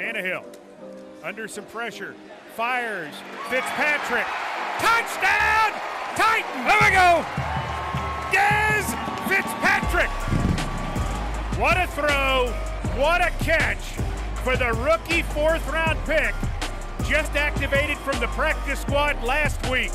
Tannehill under some pressure, fires, Fitzpatrick, touchdown, Titans! There we go! Dez Fitzpatrick! What a throw, what a catch for the rookie fourth-round pick, just activated from the practice squad last week.